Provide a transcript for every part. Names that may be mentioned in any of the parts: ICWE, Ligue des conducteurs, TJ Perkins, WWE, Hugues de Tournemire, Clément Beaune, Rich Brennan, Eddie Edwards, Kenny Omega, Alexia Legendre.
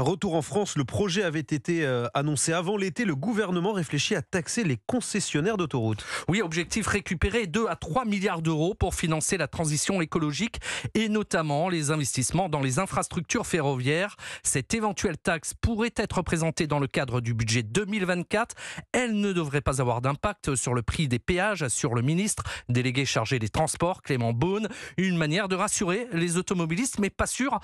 Retour en France, le projet avait été annoncé avant l'été. Le gouvernement réfléchit à taxer les concessionnaires d'autoroutes. Oui, objectif récupérer 2 à 3 milliards d'euros pour financer la transition écologique et notamment les investissements dans les infrastructures ferroviaires. Cette éventuelle taxe pourrait être présentée dans le cadre du budget 2024. Elle ne devrait pas avoir d'impact sur le prix des péages, assure le ministre délégué chargé des transports, Clément Beaune. Une manière de rassurer les automobilistes, mais pas sûr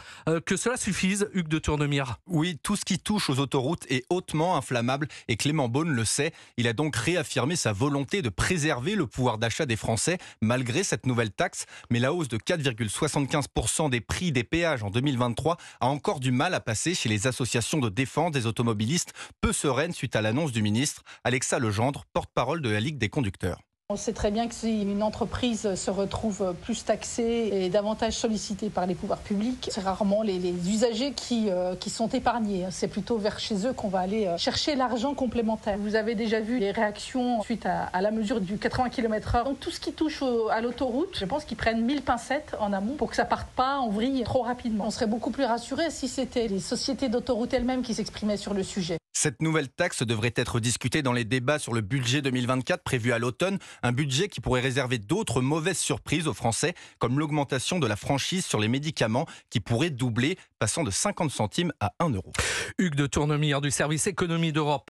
que cela suffise, Hugues de Tournemire. Oui, tout ce qui touche aux autoroutes est hautement inflammable et Clément Beaune le sait. Il a donc réaffirmé sa volonté de préserver le pouvoir d'achat des Français malgré cette nouvelle taxe. Mais la hausse de 4,75% des prix des péages en 2023 a encore du mal à passer chez les associations de défense des automobilistes, peu sereines suite à l'annonce du ministre. Alexia Legendre, porte-parole de la Ligue des conducteurs. On sait très bien que si une entreprise se retrouve plus taxée et davantage sollicitée par les pouvoirs publics, c'est rarement les usagers qui sont épargnés. C'est plutôt vers chez eux qu'on va aller chercher l'argent complémentaire. Vous avez déjà vu les réactions suite à la mesure du 80 km/h. Donc tout ce qui touche à l'autoroute, je pense qu'ils prennent 1000 pincettes en amont pour que ça parte pas en vrille trop rapidement. On serait beaucoup plus rassurés si c'était les sociétés d'autoroute elles-mêmes qui s'exprimaient sur le sujet. Cette nouvelle taxe devrait être discutée dans les débats sur le budget 2024 prévu à l'automne, un budget qui pourrait réserver d'autres mauvaises surprises aux Français, comme l'augmentation de la franchise sur les médicaments qui pourrait doubler, passant de 50 centimes à 1 euro. Hugues de Tournemire du service économie d'Europe.